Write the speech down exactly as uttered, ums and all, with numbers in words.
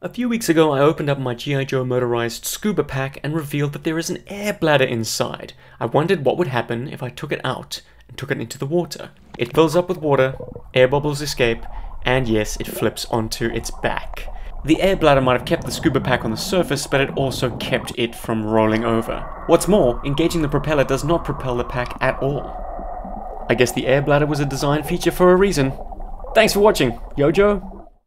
A few weeks ago, I opened up my G I Joe motorized scuba pack and revealed that there is an air bladder inside. I wondered what would happen if I took it out and took it into the water. It fills up with water, air bubbles escape, and yes, it flips onto its back. The air bladder might have kept the scuba pack on the surface, but it also kept it from rolling over. What's more, engaging the propeller does not propel the pack at all. I guess the air bladder was a design feature for a reason. Thanks for watching, Yo Joe.